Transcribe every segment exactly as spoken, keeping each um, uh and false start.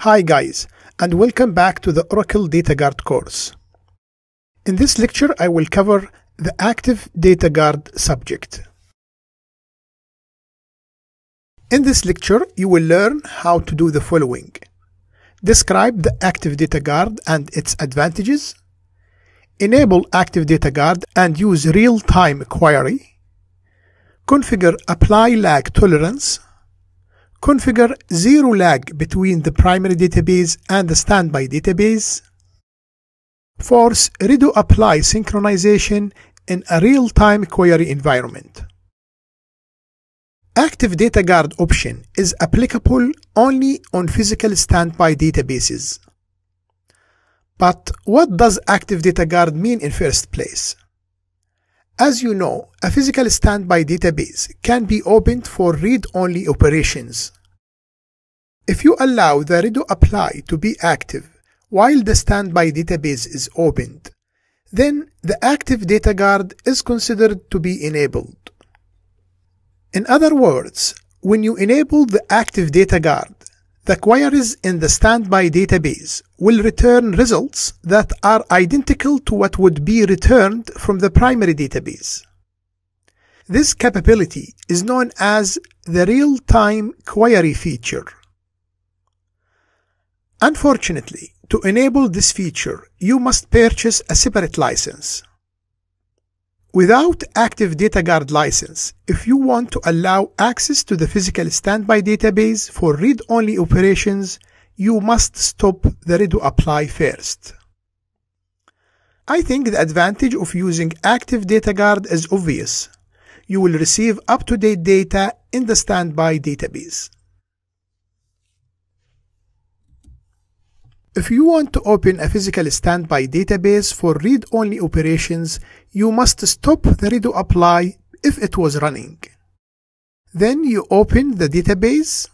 Hi guys, and welcome back to the Oracle Data Guard course. In this lecture I will cover the Active Data Guard subject. In this lecture you will learn how to do the following. Describe the Active Data Guard and its advantages. Enable Active Data Guard and use real-time query. Configure Apply Lag Tolerance. Configure zero lag between the primary database and the standby database. Force Redo Apply synchronization in a real-time query environment. Active Data Guard option is applicable only on physical standby databases. But what does Active Data Guard mean in first place? As you know, a physical standby database can be opened for read-only operations. If you allow the Redo Apply to be active while the standby database is opened, then the Active Data Guard is considered to be enabled. In other words, when you enable the Active Data Guard, the queries in the standby database will return results that are identical to what would be returned from the primary database. This capability is known as the real-time query feature. Unfortunately, to enable this feature, you must purchase a separate license. Without Active Data Guard license, if you want to allow access to the physical standby database for read-only operations, you must stop the Redo Apply first. I think the advantage of using Active Data Guard is obvious. You will receive up-to-date data in the standby database. If you want to open a physical standby database for read-only operations, you must stop the Redo Apply if it was running. Then you open the database.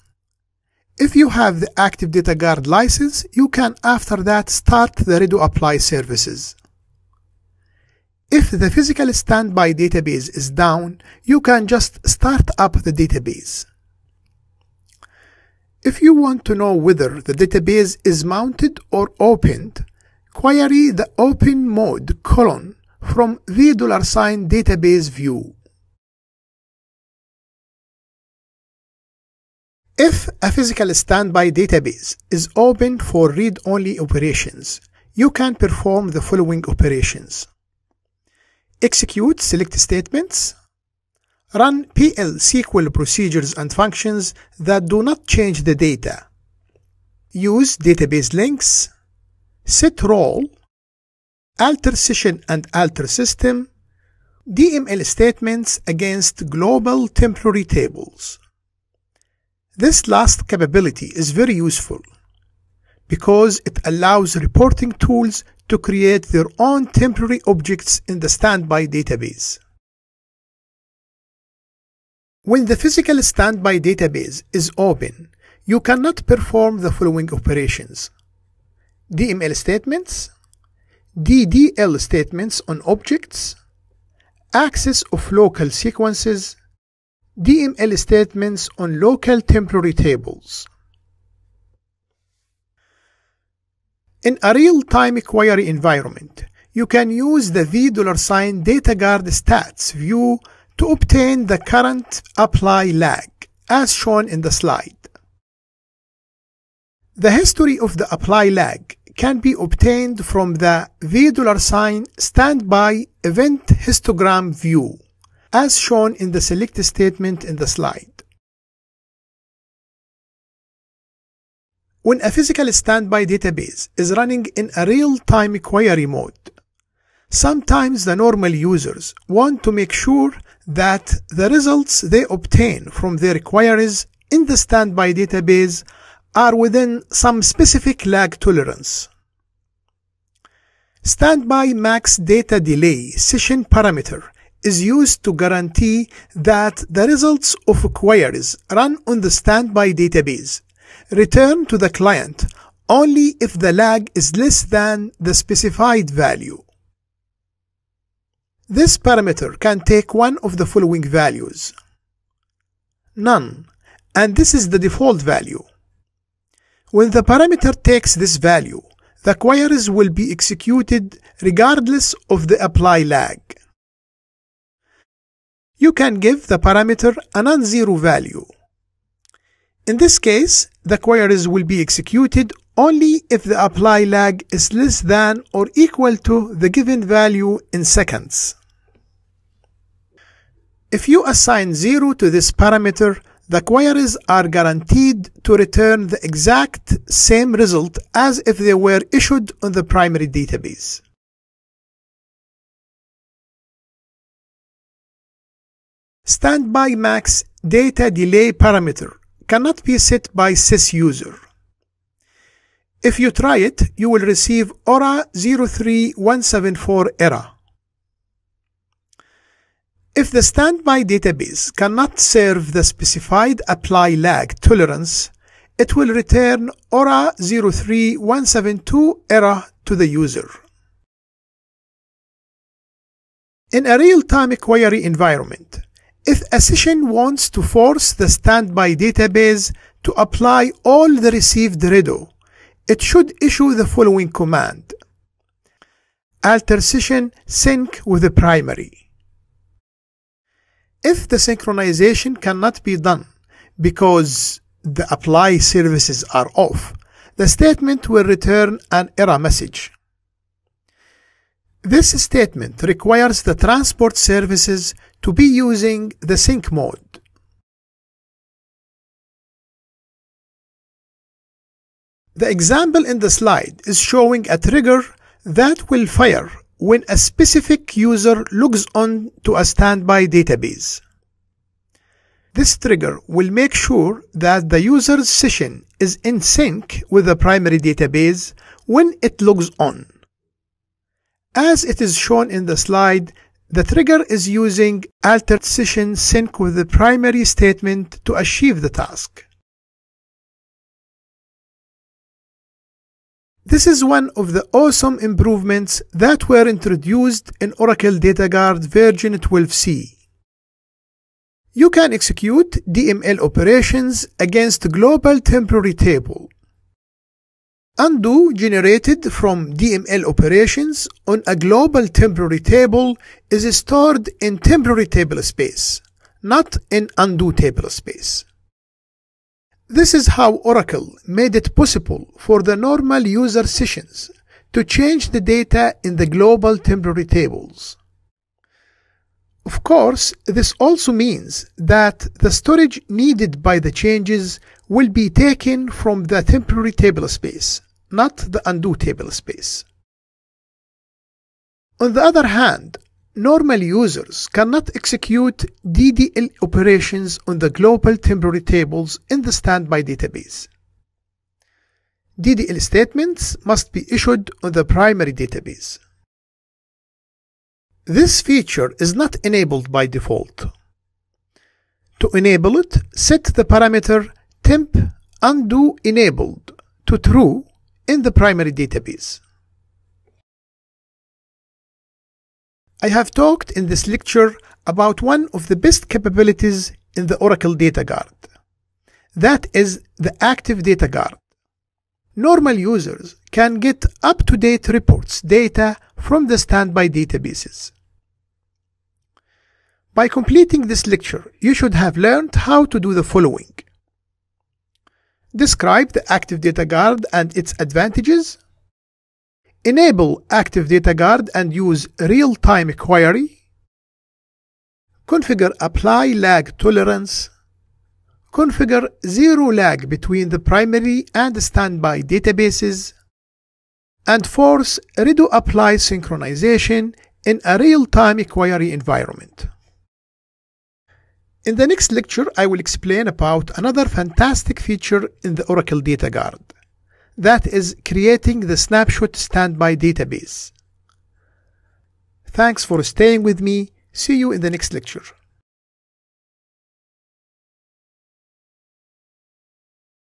If you have the Active Data Guard license, you can after that start the Redo Apply services. If the physical standby database is down, you can just start up the database. If you want to know whether the database is mounted or opened, query the Open Mode colon from V$Database View. If a physical standby database is opened for read-only operations, you can perform the following operations. Execute select statements. Run P L S Q L procedures and functions that do not change the data. Use database links. Set role. Alter session and alter system. D M L statements against global temporary tables. This last capability is very useful because it allows reporting tools to create their own temporary objects in the standby database. When the physical standby database is open, you cannot perform the following operations. D M L statements, D D L statements on objects, access of local sequences, D M L statements on local temporary tables. In a real-time query environment, you can use the V$DataGuard_STATS view to obtain the current apply lag, as shown in the slide. The history of the apply lag can be obtained from the V$Standby event histogram view, as shown in the select statement in the slide. When a physical standby database is running in a real-time query mode, sometimes the normal users want to make sure that the results they obtain from their queries in the standby database are within some specific lag tolerance. Standby max data delay session parameter is used to guarantee that the results of queries run on the standby database return to the client only if the lag is less than the specified value. This parameter can take one of the following values. None, and this is the default value. When the parameter takes this value, the queries will be executed regardless of the apply lag. You can give the parameter a non-zero value. In this case, the queries will be executed only if the apply lag is less than or equal to the given value in seconds. If you assign zero to this parameter, the queries are guaranteed to return the exact same result as if they were issued on the primary database. Standby max data delay parameter cannot be set by sys user. If you try it, you will receive O R A zero three one seven four error. If the standby database cannot serve the specified apply lag tolerance, it will return O R A zero three one seven two error to the user. In a real-time query environment, if a session wants to force the standby database to apply all the received redo, it should issue the following command: alter session sync with primary. If the synchronization cannot be done because the apply services are off, the statement will return an error message. This statement requires the transport services to be using the sync mode. The example in the slide is showing a trigger that will fire when a specific user logs on to a standby database. This trigger will make sure that the user's session is in sync with the primary database when it logs on. As it is shown in the slide, the trigger is using alter session sync with the primary statement to achieve the task. This is one of the awesome improvements that were introduced in Oracle Data Guard version twelve c. You can execute D M L operations against global temporary table, undo generated from D M L operations on a global temporary table is stored in temporary table space, not in undo table space. This is how Oracle made it possible for the normal user sessions to change the data in the global temporary tables. Of course, this also means that the storage needed by the changes will be taken from the temporary table space, not the undo table space. On the other hand, normal users cannot execute D D L operations on the global temporary tables in the standby database. D D L statements must be issued on the primary database. This feature is not enabled by default. To enable it, set the parameter T E M P underscore undo underscore enabled to true in the primary database. I have talked in this lecture about one of the best capabilities in the Oracle Data Guard. That is the Active Data Guard. Normal users can get up-to-date reports data from the standby databases. By completing this lecture, you should have learned how to do the following. Describe the Active Data Guard and its advantages. Enable Active Data Guard and use real-time query. Configure apply lag tolerance. Configure zero lag between the primary and standby databases. And force redo apply synchronization in a real-time query environment. In the next lecture, I will explain about another fantastic feature in the Oracle Data Guard. That is creating the snapshot standby database. Thanks for staying with me. See you in the next lecture.